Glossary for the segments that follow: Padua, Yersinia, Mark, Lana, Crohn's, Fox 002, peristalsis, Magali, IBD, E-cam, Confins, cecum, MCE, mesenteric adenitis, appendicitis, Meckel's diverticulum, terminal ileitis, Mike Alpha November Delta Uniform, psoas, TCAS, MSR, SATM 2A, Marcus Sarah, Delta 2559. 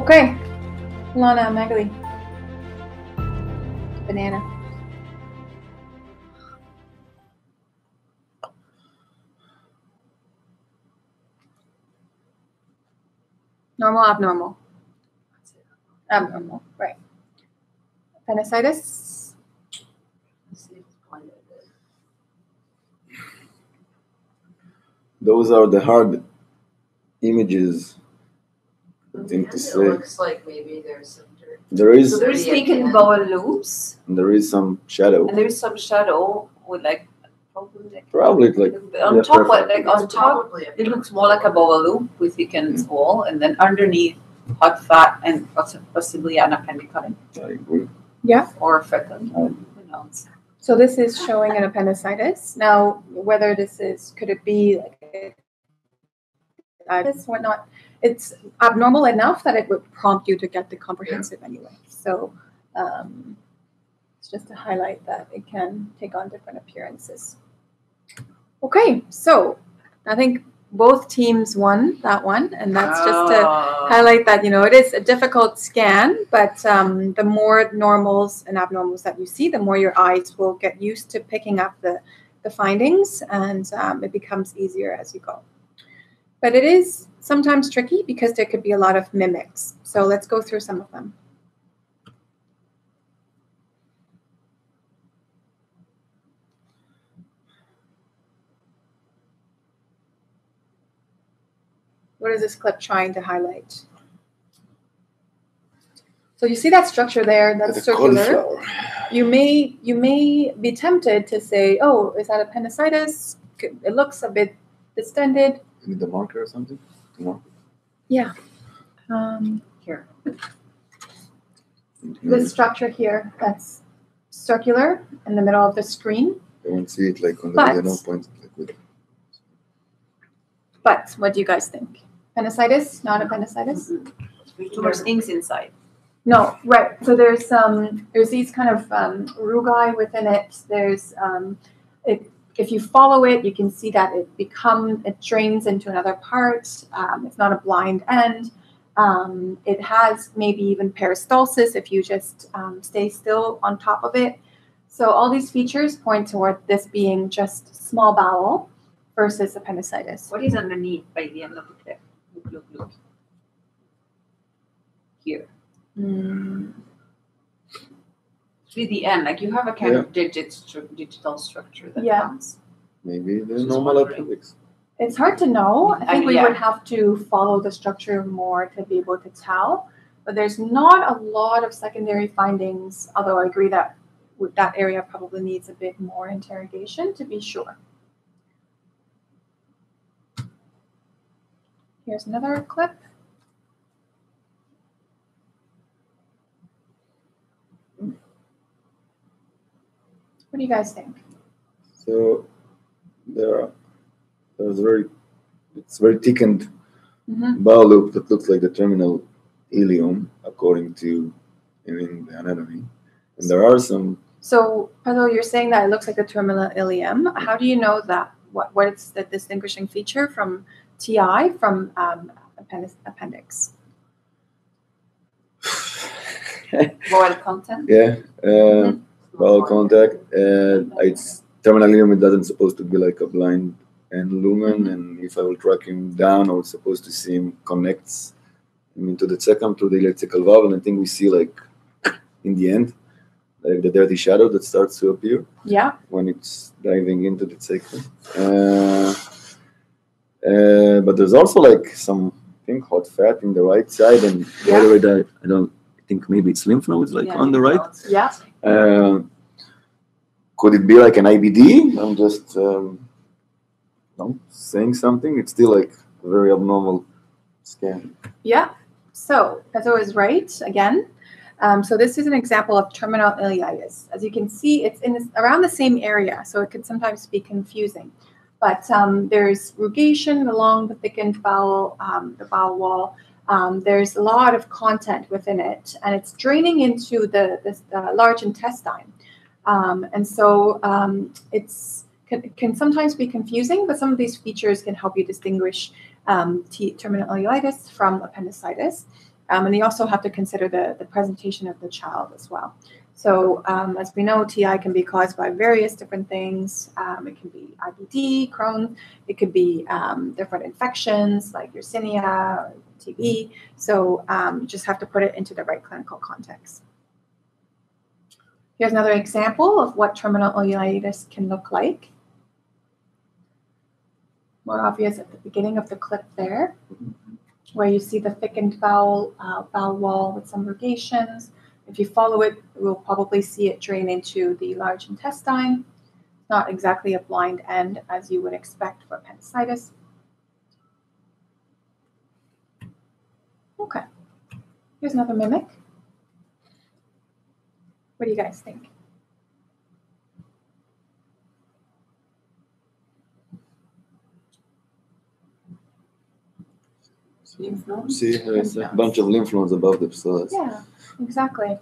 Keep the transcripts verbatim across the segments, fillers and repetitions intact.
Okay. Lana, Magali. Banana. Normal, abnormal. Abnormal, right. Appendicitis. Those are the hard images. I think to say. It looks like maybe there's some dirt. There is. So there's thickened bowel loops. And there is some shadow. And there is some shadow with like probably like, probably like on top, perfect. like on it's top, it looks more like a bowel loop with thickened mm-hmm. wall, and then underneath hot fat and possibly an appendicitis. I agree. Yeah. Or a freckle. Um, Who knows? So this is showing an appendicitis. Now, whether this is, could it be like a this or not? It's abnormal enough that it would prompt you to get the comprehensive anyway. So um, it's just to highlight that it can take on different appearances. Okay, so I think both teams won that one, and that's just to highlight that, you know, it is a difficult scan, but um, the more normals and abnormals that you see, the more your eyes will get used to picking up the, the findings, and um, it becomes easier as you go. But it is sometimes tricky because there could be a lot of mimics. So let's go through some of them. What is this clip trying to highlight? So you see that structure there, that's the circular. You may, you may be tempted to say, oh, is that appendicitis? It looks a bit distended. With the marker or something? No. Yeah. Um, here. This structure here that's circular in the middle of the screen. I won't see it like on the yellow point. Like with... But what do you guys think? Appendicitis? Not appendicitis? Mm-hmm. Too much things inside. No, right. So there's um, there's these kind of um, rugae within it. There's um, it. If you follow it, you can see that it become it drains into another part. Um, it's not a blind end. Um, it has maybe even peristalsis if you just um, stay still on top of it. So all these features point toward this being just small bowel versus appendicitis. What is underneath by the end of the clip? Look, look, look. Here. Mm. To the end, like you have a kind yeah. of digit stru digital structure that yeah. comes. Maybe there's normal appendix. It's hard to know. I think I, we yeah. would have to follow the structure more to be able to tell. But there's not a lot of secondary findings, although I agree that that area probably needs a bit more interrogation to be sure. Here's another clip. What do you guys think? So there are, there's very, it's very thickened mm-hmm. bowel loop that looks like the terminal ileum, according to I mean, the anatomy. And there are some. So, Padua, you're saying that it looks like the terminal ileum. How do you know that? What what is the distinguishing feature from T I from um, appendix? appendix? Bowel content. Yeah. Uh, mm-hmm. Bowel contact, uh, it's terminal ileum. It doesn't supposed to be like a blind and lumen. Mm-hmm. And if I will track him down, I was supposed to see him connects I mean, to the cecum, to the iliac valve, and I think we see like in the end, like the dirty shadow that starts to appear. Yeah. When it's diving into the cecum. Uh, uh, but there's also like some, I think, hot fat in the right side, and the other way, I don't think maybe it's lymph nodes like yeah, on the right. Yeah. Uh, could it be like an I B D? I'm just um, no, saying something. It's still like a very abnormal scan. Yeah. So Pedro is right again. Um, so this is an example of terminal ileitis. As you can see, it's in this, around the same area, so it could sometimes be confusing. But um, there's rugation along the thickened bowel, um, the bowel wall. Um, there's a lot of content within it, and it's draining into the, the, the large intestine. Um, and so um, it's can, can sometimes be confusing, but some of these features can help you distinguish um, T terminal ileitis from appendicitis. Um, and you also have to consider the, the presentation of the child as well. So um, as we know, T I can be caused by various different things. Um, it can be I B D, Crohn's. It could be um, different infections like Yersinia, T B. So um, you just have to put it into the right clinical context. Here's another example of what terminal ileitis can look like. More obvious at the beginning of the clip there, where you see the thickened bowel, uh, bowel wall with some rugations. If you follow it, we'll probably see it drain into the large intestine. Not exactly a blind end as you would expect for appendicitis. Okay, here's another mimic. What do you guys think? Lymph nodes? See, there's a bunch of lymph nodes above the psoas. Yeah, exactly.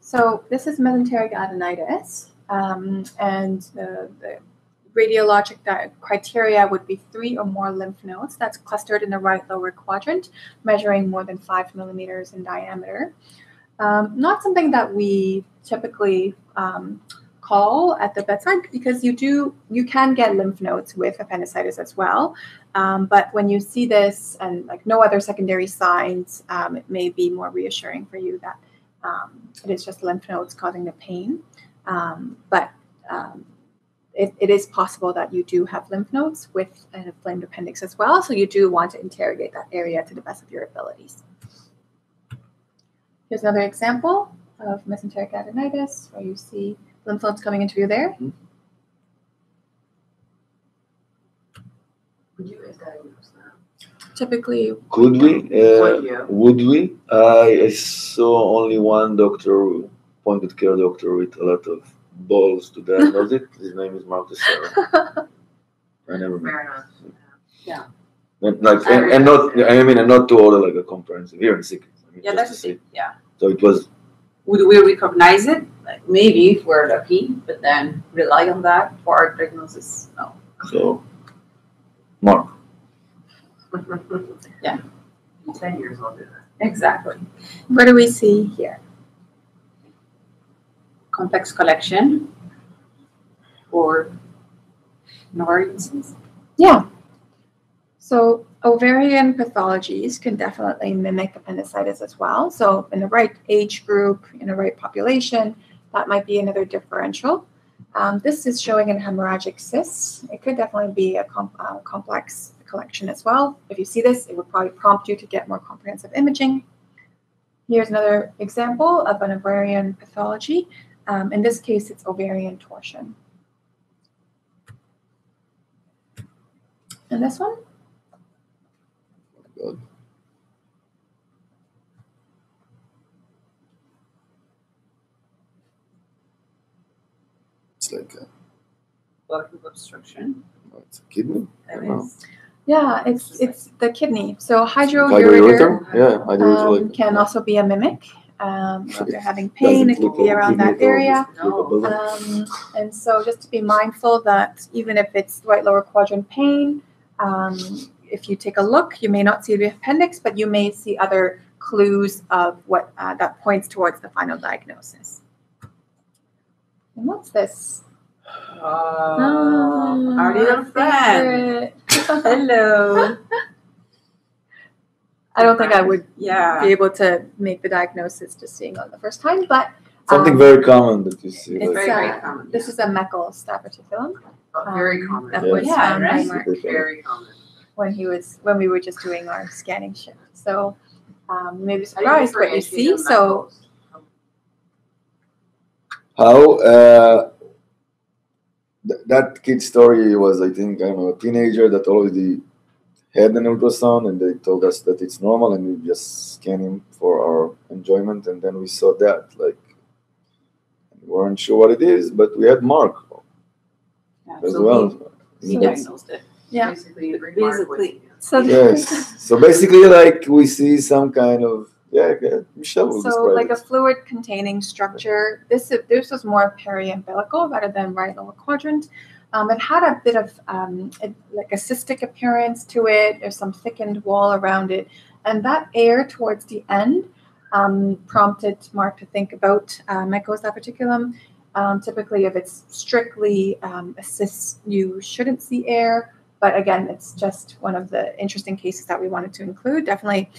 So this is mesenteric adenitis, um, and the, the radiologic criteria would be three or more lymph nodes that's clustered in the right lower quadrant, measuring more than five millimeters in diameter. Um, not something that we typically um, call at the bedside, because you do you can get lymph nodes with appendicitis as well. Um, but when you see this and like no other secondary signs, um, it may be more reassuring for you that um, it is just lymph nodes causing the pain. Um, but um, it, it is possible that you do have lymph nodes with an inflamed appendix as well. So you do want to interrogate that area to the best of your abilities. Here's another example of mesenteric adenitis, where you see lymph nodes coming into you there. Mm-hmm. Would you guys diagnose that? Typically, could we? Uh, would, yeah. would we? I saw only one doctor, pointed care doctor, with a lot of balls to diagnose it. His name is Marcus Sarah. I never met. Fair enough. Yeah. And, like, and, and not. I mean, and not to order like a comprehensive hearing sickness. Yeah, that's it. Yeah. So it was. Would we recognize it? Like maybe if we're lucky, but then rely on that for our diagnosis. No. So, Mark. Yeah. In ten years I'll do that. Exactly. What do we see here? Complex collection or variances? Yeah. So ovarian pathologies can definitely mimic appendicitis as well. So in the right age group, in the right population, that might be another differential. Um, this is showing in hemorrhagic cysts. It could definitely be a com uh, complex collection as well. If you see this, it would probably prompt you to get more comprehensive imaging. Here's another example of an ovarian pathology. Um, in this case, it's ovarian torsion. And this one? God. It's like a bowel obstruction. Oh, it's a kidney. That is. Yeah, it's it's, it's like the kidney. So hydrourethrum yeah, hydro um, can also be a mimic. Um, if they're having pain, it could be around that area. No. Um, and so just to be mindful that even if it's right lower quadrant pain. Um, If you take a look, you may not see the appendix, but you may see other clues of what uh, that points towards the final diagnosis. And what's this? Oh, oh, our little friend. Hello. I don't think I would yeah. be able to make the diagnosis just seeing on the first time, but something um, very common that you see. It's very, very common. This yeah. is a Meckel's diverticulum. Um, very common. That was yeah, right? Very common. When he was, when we were just doing our scanning shift, so um, maybe surprised what you see. So, how uh, th that kid story was, I think, I don't know, a teenager that already had an ultrasound, and they told us that it's normal, and we just scan him for our enjoyment, and then we saw that, like, we weren't sure what it is, but we had Mark yeah, as so well. He, he diagnosed it. Yeah. Basically, basically. So yes. So basically, like we see some kind of yeah. yeah Michelle will so like it. a fluid-containing structure. This this was more periumbilical rather than right lower quadrant. Um, it had a bit of um, it, like a cystic appearance to it. There's some thickened wall around it, and that air towards the end um, prompted Mark to think about uh, Meckel's diverticulum. Um, typically, if it's strictly um, assists, you shouldn't see air. But again, it's just one of the interesting cases that we wanted to include. Definitely,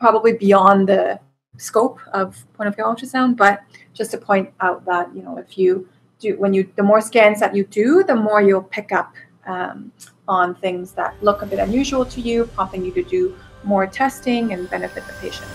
probably beyond the scope of point of care ultrasound, but just to point out that, you know, if you do, when you, the more scans that you do, the more you'll pick up um, on things that look a bit unusual to you, prompting you to do more testing and benefit the patient.